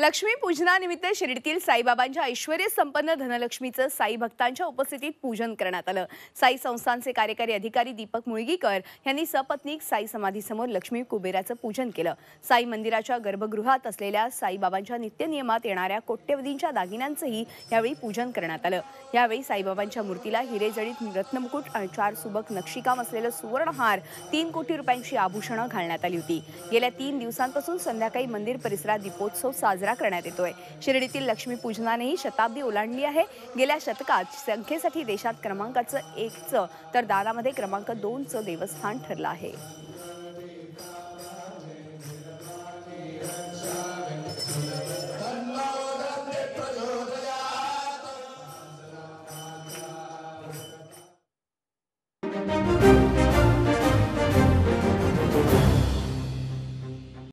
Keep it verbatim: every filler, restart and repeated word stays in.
लक्ष्मी पूजना निमित्त शिर्डीतील साईबाबांच्या ऐश्वर्य संपन्न धनलक्ष्मीचं साई भक्तांच्या उपस्थितीत पूजन करण्यात आलं। साई संस्थानचे कार्यकारी अधिकारी दीपक मुळगीकर यांनी सपत्नीक साई समाधीसमोर लक्ष्मी कुबेराचं पूजन केलं। साई मंदिराच्या गर्भगृहात असलेल्या साईबाबांच्या नित्य नियमात येणाऱ्या कोट्यवधींच्या दागिन्यांचंही यावेळी पूजन करण्यात आलं। यावेळी साईबाबांच्या मूर्तीला हिरेजडित रत्नमुकुट आणि चार सुबक नक्षीकाम असलेला सुवर्णहार तीन कोटी रुपयांची आभूषणे घालण्यात आली होती। गेल्या तीन दिवसांपासून संध्याकाळी मंदिर परिसरात दीपोत्सव साजरा शिर्डीतील लक्ष्मी पूजनाने ही शताब्दी ओलांडली आहे। गेल्या शतकात संख्येसाठी देशात क्रमांकाचं एकचं तर दारामध्ये क्रमांक दोनचं देवस्थान ठरलं आहे।